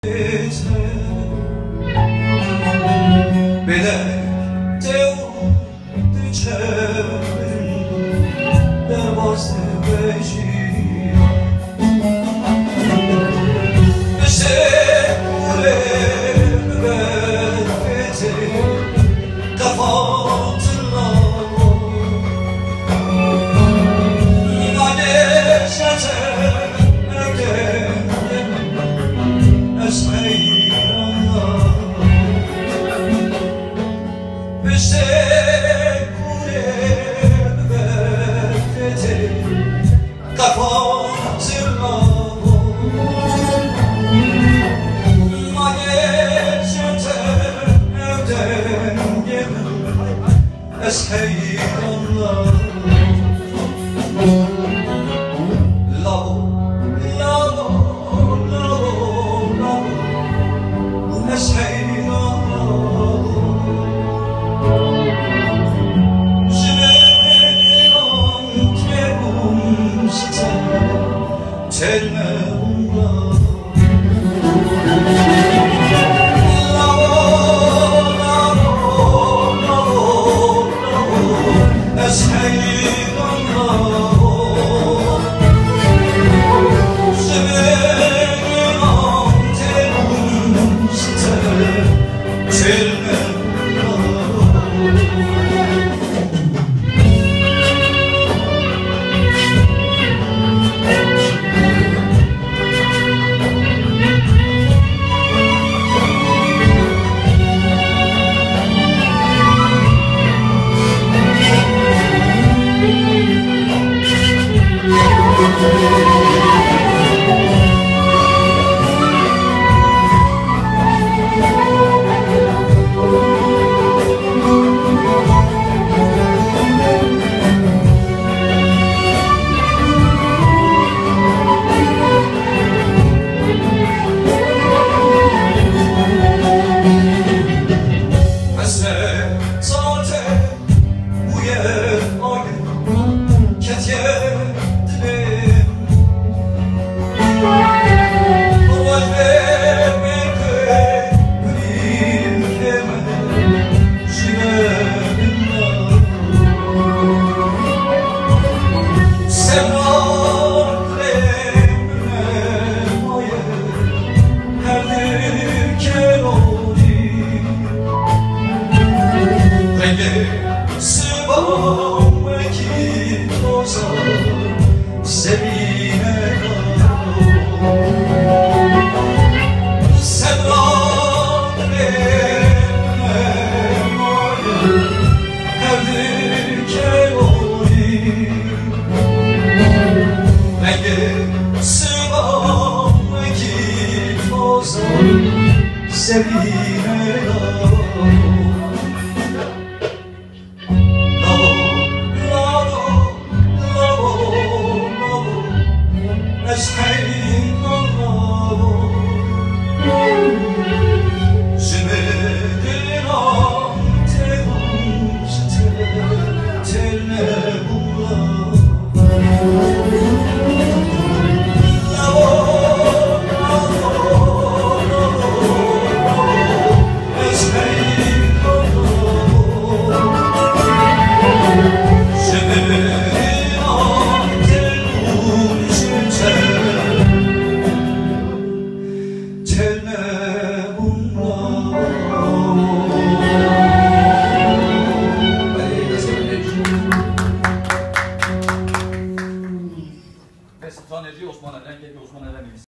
Sultan Erci Osman Eren, Osman Eren